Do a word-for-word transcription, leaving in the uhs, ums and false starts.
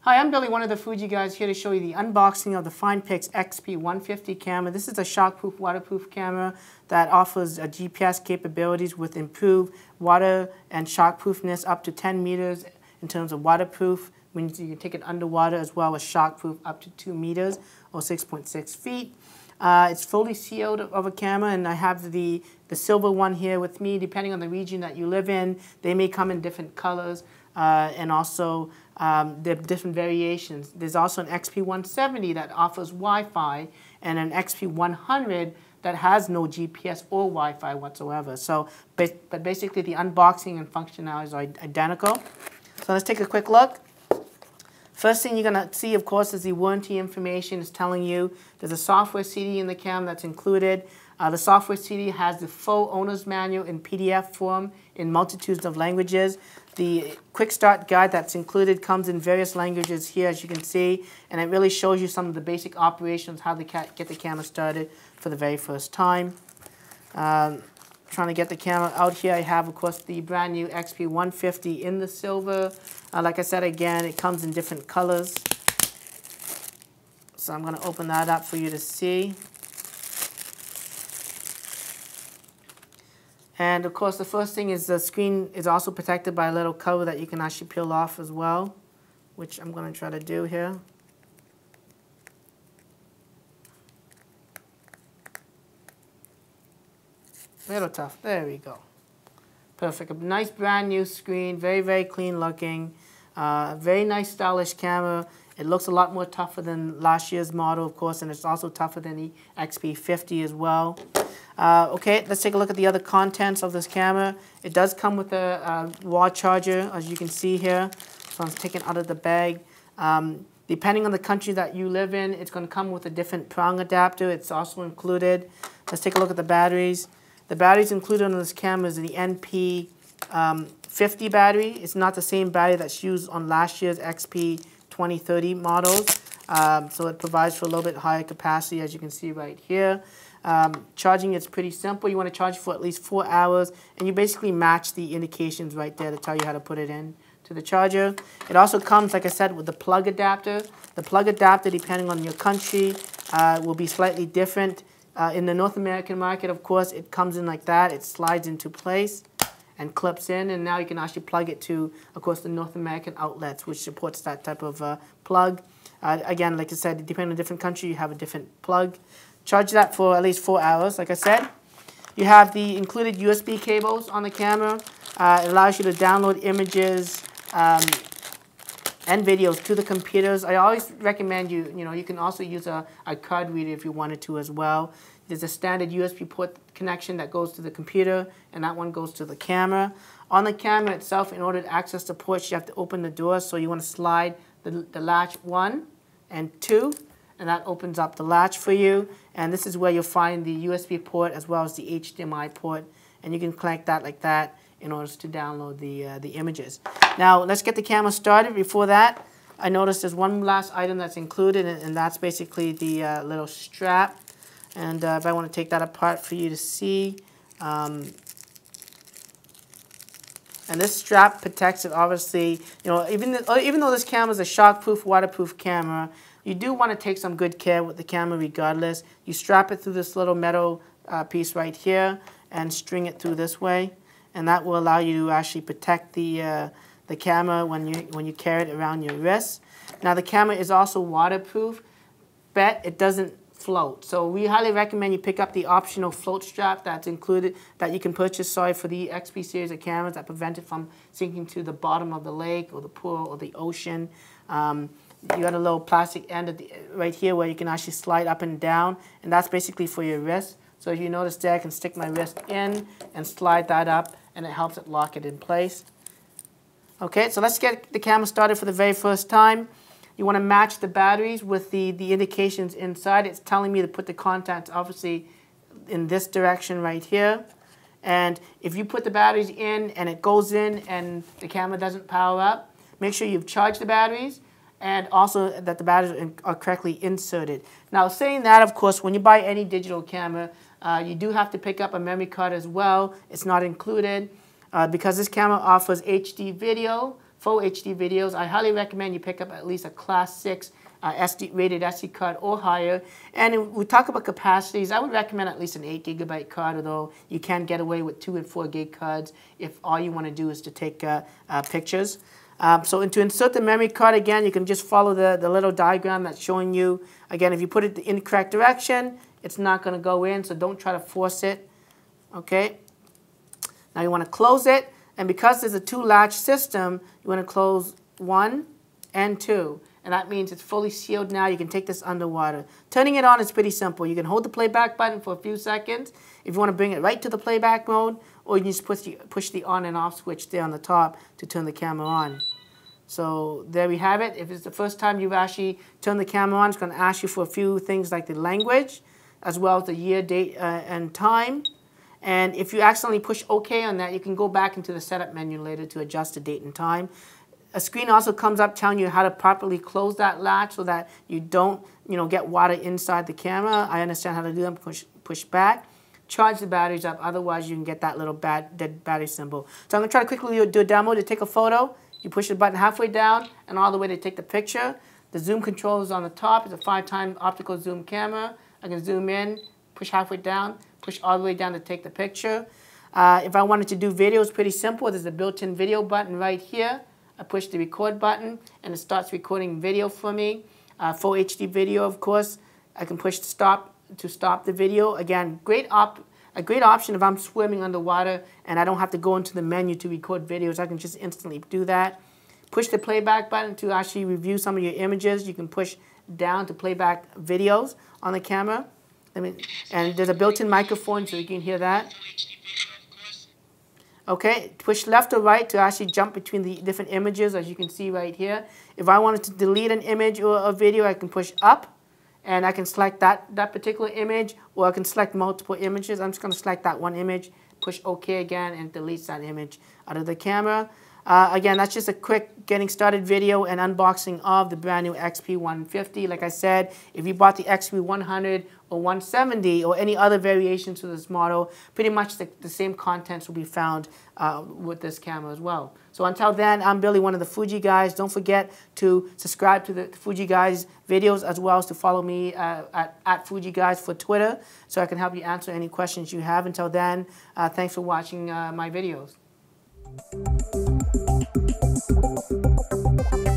Hi, I'm Billy, one of the Fuji guys, here to show you the unboxing of the FinePix X P one fifty camera. This is a shockproof, waterproof camera that offers a G P S capabilities with improved water and shockproofness up to ten meters in terms of waterproof. Means you can take it underwater, as well as shockproof up to two meters or six point six feet. Uh, it's fully sealed of a camera, and I have the, the silver one here with me. Depending on the region that you live in, they may come in different colors uh, and also um, the different variations. There's also an X P one seventy that offers Wi-Fi and an X P one hundred that has no G P S or Wi-Fi whatsoever. So, but basically the unboxing and functionality is identical. So let's take a quick look. First thing you're going to see, of course, is the warranty information. It's telling you there's a software C D in the camera that's included. Uh, the software C D has the full owner's manual in P D F form in multitudes of languages. The quick start guide that's included comes in various languages here, as you can see, and it really shows you some of the basic operations, how to get the camera started for the very first time. Um, trying to get the camera out here. I have, of course, the brand new X P one fifty in the silver. Uh, like I said, again, it comes in different colors. So I'm going to open that up for you to see. And of course, the first thing is the screen is also protected by a little cover that you can actually peel off as well, which I'm going to try to do here. A little tough. There we go. Perfect. A nice brand new screen. Very, very clean looking. Uh, very nice stylish camera. It looks a lot more tougher than last year's model, of course, and it's also tougher than the X P fifty as well. Uh, okay, let's take a look at the other contents of this camera. It does come with a, a wall charger, as you can see here. So I'm taking it out of the bag. Um, Depending on the country that you live in, it's going to come with a different prong adapter. It's also included. Let's take a look at the batteries. The batteries included on this camera is the N P fifty battery. It's not the same battery that's used on last year's X P twenty thirty models. Um, so it provides for a little bit higher capacity, as you can see right here. Um, charging is pretty simple. You want to charge for at least four hours, and you basically match the indications right there to tell you how to put it in to the charger. It also comes, like I said, with the plug adapter. The plug adapter, depending on your country, uh, will be slightly different. Uh, in the North American market, of course, it comes in like that. It slides into place and clips in, and now you can actually plug it to, of course, the North American outlets, which supports that type of uh, plug. Uh, again, like I said, depending on a different country, you have a different plug. Charge that for at least four hours, like I said. You have the included U S B cables on the camera. Uh, it allows you to download images um, and videos to the computers. I always recommend you, you know, you can also use a, a card reader if you wanted to as well. There's a standard U S B port connection that goes to the computer, and that one goes to the camera. On the camera itself, in order to access the ports, you have to open the door. So you want to slide the, the latch one and two, and that opens up the latch for you. And this is where you'll find the U S B port as well as the H D M I port, and you can connect that like that in order to download the, uh, the images. Now, let's get the camera started. Before that, I noticed there's one last item that's included, and, and that's basically the uh, little strap. And uh, if I want to take that apart for you to see, um, and this strap protects it, obviously. You know, even, the, even though this camera is a shockproof, waterproof camera, you do want to take some good care with the camera regardless. You strap it through this little metal uh, piece right here and string it through this way, and that will allow you to actually protect the, uh, the camera when you, when you carry it around your wrist. Now, the camera is also waterproof, but it doesn't float. So we highly recommend you pick up the optional float strap that's included, that you can purchase, sorry, for the X P series of cameras that prevent it from sinking to the bottom of the lake or the pool or the ocean. Um, you got a little plastic end at the, right here where you can actually slide up and down, and that's basically for your wrist. So if you notice there, I can stick my wrist in and slide that up, and it helps it lock it in place. Okay, so let's get the camera started for the very first time. You want to match the batteries with the, the indications inside. It's telling me to put the contents, obviously, in this direction right here. And if you put the batteries in and it goes in and the camera doesn't power up, make sure you've charged the batteries, and also that the batteries are correctly inserted. Now, saying that, of course, when you buy any digital camera, Uh, you do have to pick up a memory card as well. It's not included. Uh, because this camera offers H D video, full H D videos, I highly recommend you pick up at least a Class six uh, S D, rated S D card or higher. And if we talk about capacities, I would recommend at least an eight gigabyte card, although you can get away with two and four gig cards if all you want to do is to take uh, uh, pictures. Uh, so to insert the memory card, again, you can just follow the, the little diagram that's showing you. Again, if you put it the incorrect direction, it's not going to go in, so don't try to force it. Okay. Now you want to close it, and because there's a two-latch system, you want to close one and two, and that means it's fully sealed now. You can take this underwater. Turning it on is pretty simple. You can hold the playback button for a few seconds if you want to bring it right to the playback mode, or you can just push the, push the on and off switch there on the top to turn the camera on. So there we have it. If it's the first time you've actually turned the camera on, it's going to ask you for a few things like the language, as well as the year, date, uh, and time. And if you accidentally push OK on that, you can go back into the setup menu later to adjust the date and time. A screen also comes up telling you how to properly close that latch so that you don't, you know, get water inside the camera. I understand how to do that. Push, push back. Charge the batteries up. Otherwise, you can get that little bat, dead battery symbol. So I'm going to try to quickly do a demo to take a photo. You push the button halfway down and all the way to take the picture. The zoom control is on the top. It's a five times optical zoom camera. I can zoom in, push halfway down, push all the way down to take the picture. Uh, if I wanted to do video, it's pretty simple. There's a built-in video button right here. I push the record button, and it starts recording video for me. Uh, full H D video, of course. I can push stop to stop the video. Again, great op a great option if I'm swimming underwater and I don't have to go into the menu to record videos. I can just instantly do that. Push the playback button to actually review some of your images. You can push down to playback videos on the camera. I mean, and there's a built-in microphone, so you can hear that. Okay, push left or right to actually jump between the different images, as you can see right here. If I wanted to delete an image or a video, I can push up, and I can select that, that particular image, or I can select multiple images. I'm just going to select that one image, push OK again, and delete that image out of the camera. Uh, again, that's just a quick getting started video and unboxing of the brand new X P one fifty. Like I said, if you bought the X P one hundred or one seventy or any other variations to this model, pretty much the, the same contents will be found uh, with this camera as well. So until then, I'm Billy, one of the Fuji Guys. Don't forget to subscribe to the Fuji Guys videos, as well as to follow me uh, at, at Fuji Guys for Twitter, so I can help you answer any questions you have. Until then, uh, thanks for watching uh, my videos. Thank you.